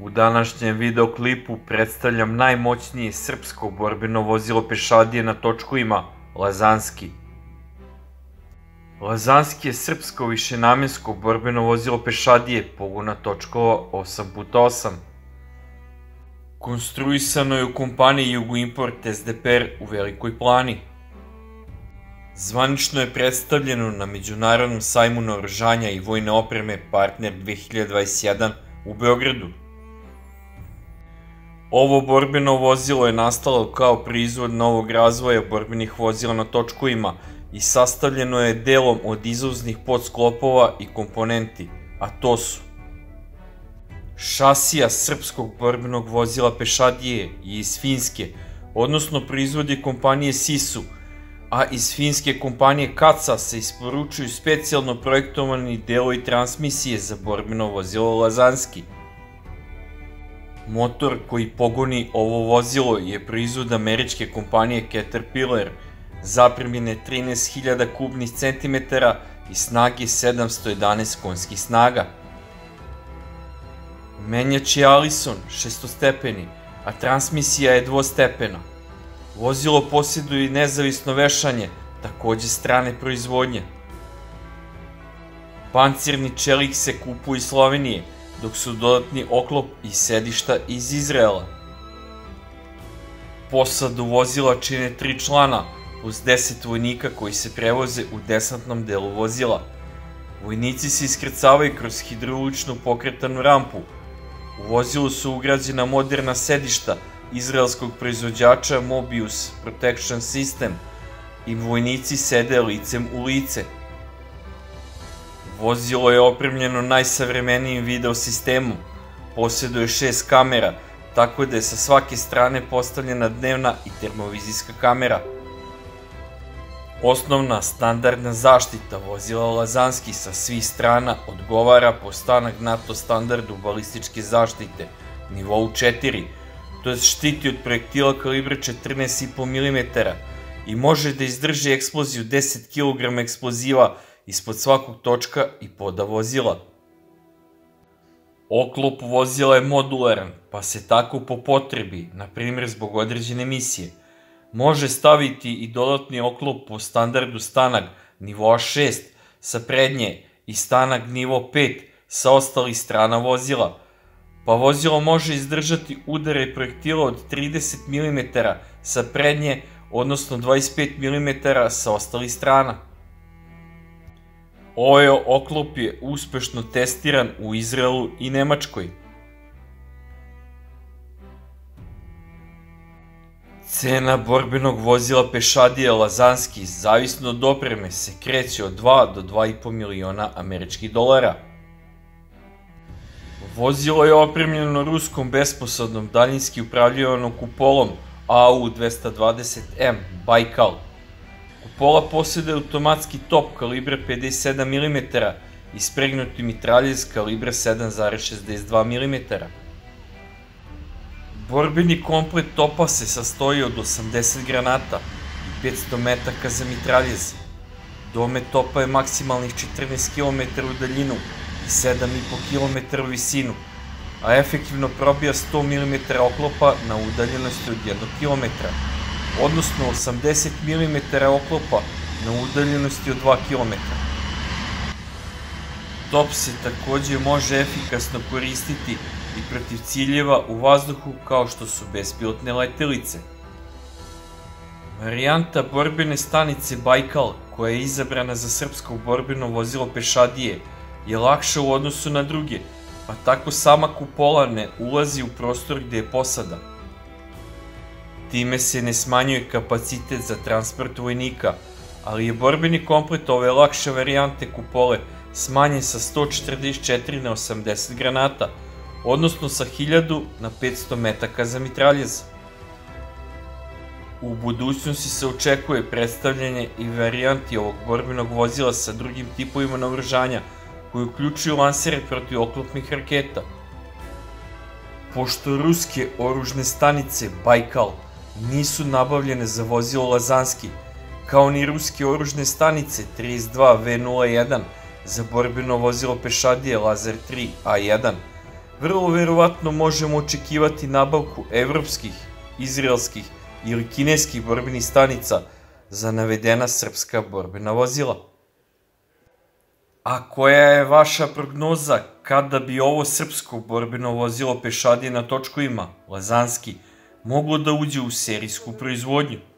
U današnjem videoklipu predstavljam najmoćnije srpsko borbeno vozilo pešadije na točkovima Lazanski. Lazanski je srpsko višenamensko borbeno vozilo pešadije pogona točkova 8x8. Konstruisano je u kompaniji Jugoimport SDPR u Velikoj Plani. Zvanično je predstavljeno na Međunarodnom sajmu naoružanja i vojne opreme Partner 2021 u Beogradu. Ovo borbeno vozilo je nastalo kao proizvod novog razvoja borbenih vozila na točkovima i sastavljeno je delom od izvoznih podsklopova i komponenti, a to su šasija srpskog borbenog vozila pešadije i iz Finske, odnosno proizvodi kompanije SISU, a iz finske kompanije Katsa se isporučuju specijalno projektovani delovi transmisije za borbeno vozilo Lazanski. Motor koji pogoni ovo vozilo je proizvod američke kompanije Caterpillar, zapremine 13.000 kubnih centimetara i snage 711 konjskih snaga. Menjač je Allison šestostepeni, a transmisija je dvostepena. Vozilo posjeduje i nezavisno vešanje, takođe strane proizvodnje. Pancirni čelik se kupuje iz Slovenije, dok su dodatni oklop i sedišta iz Izraela. Posadu vozila čine 3 člana, uz 10 vojnika koji se prevoze u desantnom delu vozila. Vojnici se iskrcavaju kroz hidroličnu pokretanu rampu. U vozilu su ugrađena moderna sedišta izraelskog proizvođača Mobius Protection System i vojnici sede licem u lice. Vozilo je opremljeno najsavremenijim videosistemom, posjeduje 6 kamera, tako da je sa svake strane postavljena dnevna i termovizijska kamera. Osnovna standardna zaštita vozila Lazanski sa svih strana odgovara po STANAG NATO standardu balističke zaštite, nivou 4, to je štiti od projektila kalibra 14,5 mm i može da izdrži eksploziju 10 kg eksploziva ispod svakog točka i poda vozila. Oklop vozila je modularan, pa se tako po potrebi, na primjer zbog određene misije, može staviti i dodatni oklop po standardu STANAG nivoa 6 sa prednje i STANAG nivo 5 sa ostalih strana vozila, pa vozilo može izdržati udare projektila od 30 mm sa prednje, odnosno 25 mm sa ostalih strana. Ovaj oklop je uspešno testiran u Izraelu i Nemačkoj. Cena borbenog vozila pešadije Lazanski zavisno od opreme se kreće od 2 do 2,5 miliona američkih dolara. Vozilo je opremljeno ruskom besposadnom daljinski upravljivanom kupolom AU-220M Baikal. Kupola posjeduje automatski top kalibra 57 mm i spregnuti mitraljez kalibra 7,62 mm. Borbeni komplet topa se sastoji od 80 granata i 500 metaka za mitraljez. Dome topa je maksimalnih 14 km u daljinu i 7,5 km u visinu, a efektivno probija 100 mm oklopa na udaljenosti od 1 km, odnosno 80 mm oklopa na udaljenosti od 2 km. Top se takođe može efikasno koristiti i protiv ciljeva u vazduhu kao što su bespilotne letelice. Varijanta borbene stanice Bajkal, koja je izabrana za srpsko borbeno vozilo pešadije, je lakša u odnosu na druge, pa tako sama kupola ne ulazi u prostor gde je posada. Time se ne smanjuje kapacitet za transport vojnika, ali je borbeni komplet ove lakše varijante kupole smanjen sa 144 na 80 granata, odnosno sa 1000 na 500 metaka za mitraljez. U budućnosti se očekuje predstavljanje i varijanti ovog borbenog vozila sa drugim tipovima naoružanja, koji uključuju lansere protiv oklopnih raketa. Pošto ruske oružne stanice Bajkal nisu nabavljene za vozilo Lazanski, kao ni ruske oružne stanice 32V01 za borbeno vozilo pešadije Lazar 3 A1, vrlo verovatno možemo očekivati nabavku evropskih, izraelskih ili kineskih borbenih stanica za navedena srpska borbena vozila. A koja je vaša prognoza kada bi ovo srpsko borbeno vozilo pešadije na točkovima Lazanski moglo da uđe u serijsku proizvodnju?